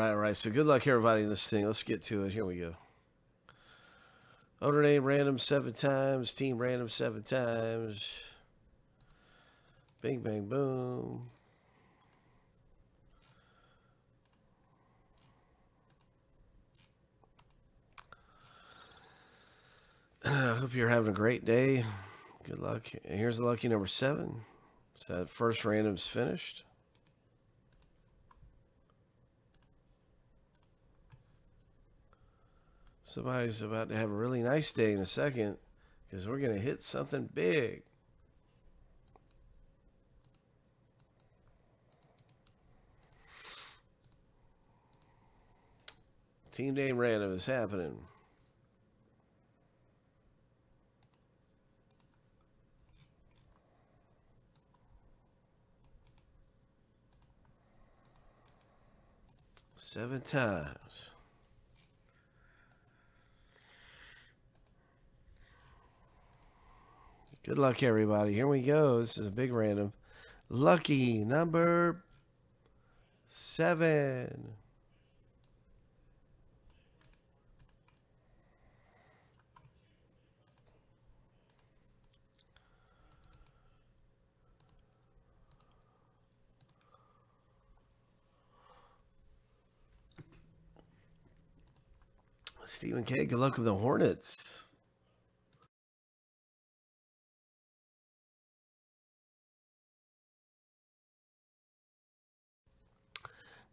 All right. So good luck everybody in this thing. Let's get to it. Here we go. Owner name random 7 times. Team random 7 times. Bing, bang, boom. I hope you're having a great day. Good luck. And here's the lucky number 7. So that first random's finished. Somebody's about to have a really nice day in a second because we're going to hit something big. Team name random is happening. Seven times. Good luck, everybody. Here we go. This is a big random. Lucky number 7. Stephen K, good luck with the Hornets.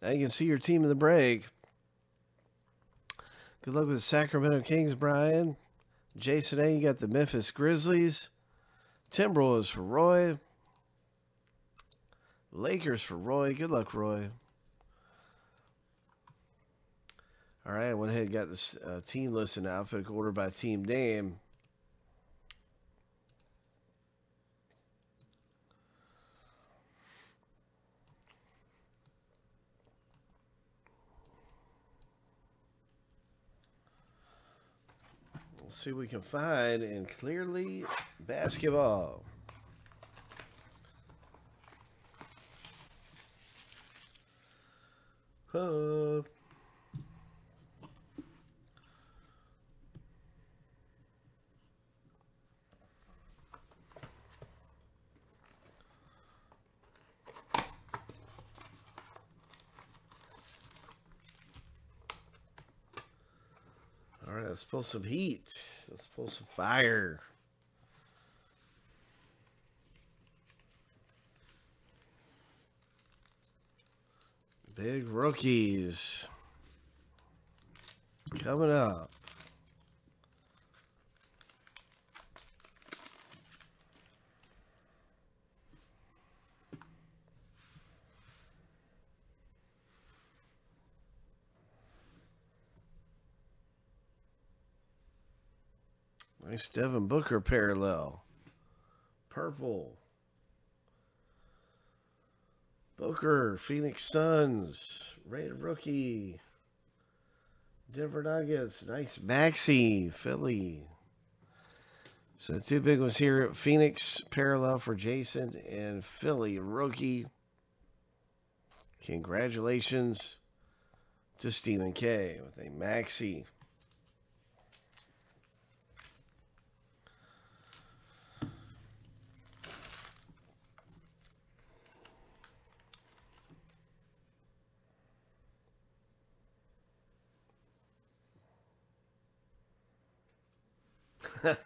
Now you can see your team in the break. Good luck with the Sacramento Kings, Brian. Jason A, you got the Memphis Grizzlies. Timberwolves for Roy. Lakers for Roy. Good luck, Roy. All right, I went ahead and got this team list in alphabetical order by team name. Let's see what we can find in Clearly Basketball. Huh. Let's pull some heat. Let's pull some fire. Big rookies coming up. Nice Devin Booker parallel. Purple. Booker, Phoenix Suns. Rated rookie. Denver Nuggets. Nice Maxi, Philly. So the two big ones here. Phoenix parallel for Jason and Philly rookie. Congratulations to Stephen K with a Maxi.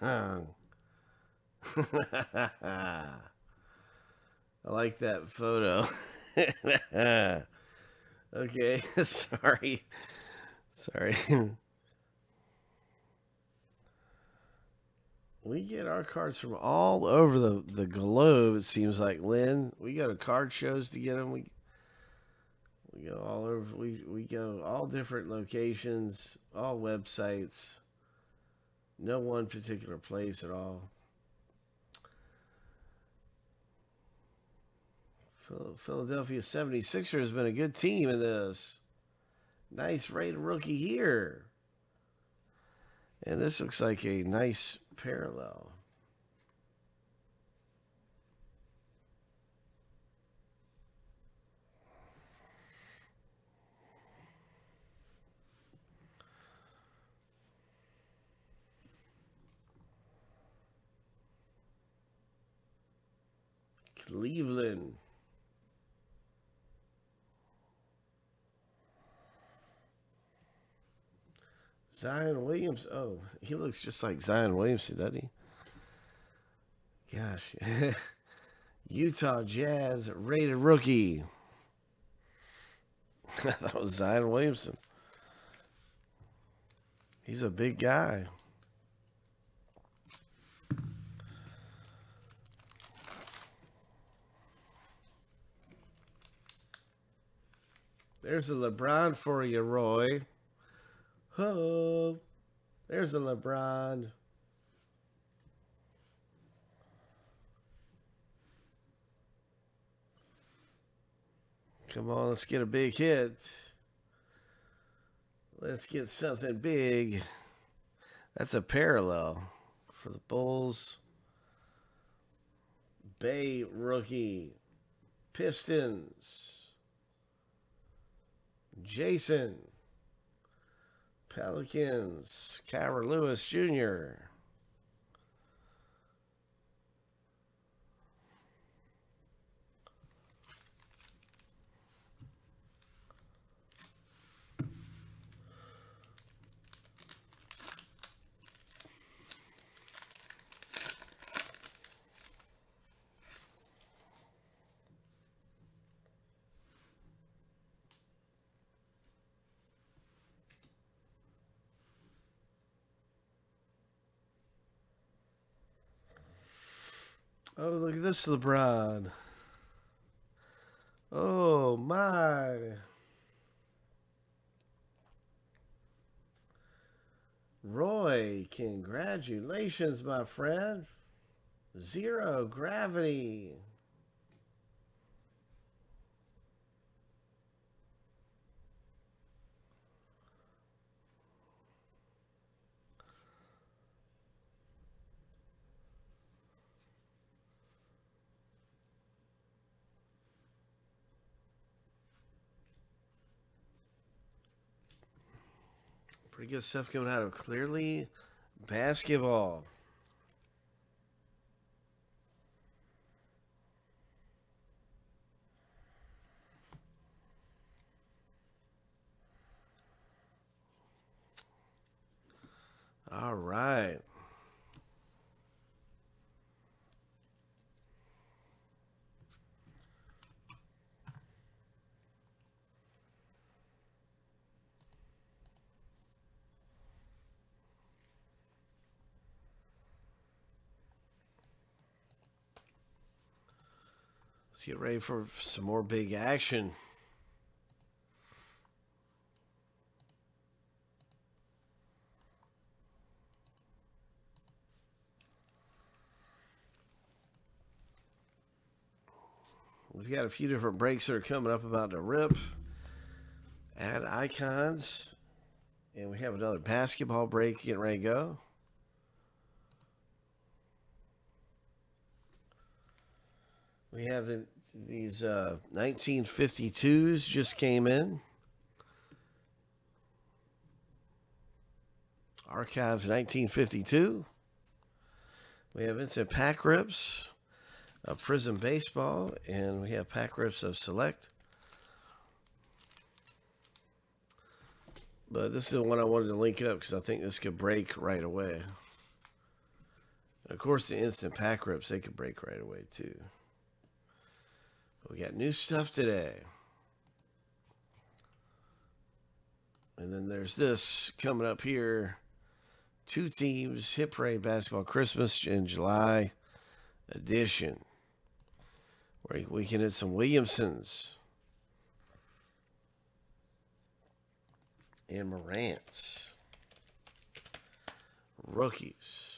I like that photo. Okay, sorry. We get our cards from all over the globe, it seems like, Lynn. We go to card shows to get them. We go all over. We go all different locations, all websites. No one particular place at all. Philadelphia 76ers has been a good team in this. Nice rated rookie here. And this looks like a nice parallel. Cleveland. Zion Williamson. Oh, he looks just like Zion Williamson, doesn't he? Gosh. Utah Jazz rated rookie. I thought it was Zion Williamson. He's a big guy. There's a LeBron for you, Roy. Oh, there's a LeBron. Come on, let's get a big hit. Let's get something big. That's a parallel for the Bulls. Bay rookie. Pistons. Jason. Pelicans. Kira Lewis, Jr. Oh, look at this LeBron. Oh, my. Roy, congratulations, my friend. Zero gravity. Pretty good stuff coming out of Clearly Basketball. All right. Let's get ready for some more big action. We've got a few different breaks that are coming up about the rip. Add icons. And we have another basketball break getting ready to go. We have these 1952s just came in. Archives 1952. We have instant pack rips of Prism Baseball, and we have pack rips of Select. But this is the one I wanted to link up because I think this could break right away. And of course, the instant pack rips, they could break right away too. We got new stuff today. And then there's this coming up here. Two teams, Hit Parade Basketball Christmas and July edition. Where we can hit some Williamsons. And Morant's. Rookies.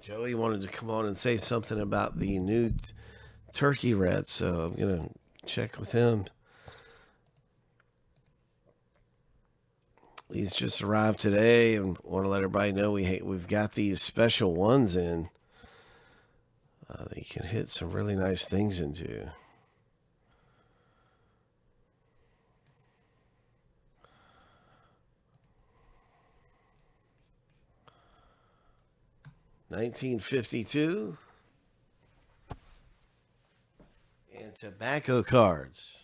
Joey wanted to come on and say something about the new turkey rat, so I'm going to check with him. These just arrived today, and want to let everybody know we've got these special ones in. That you can hit some really nice things into. .1952 and tobacco cards.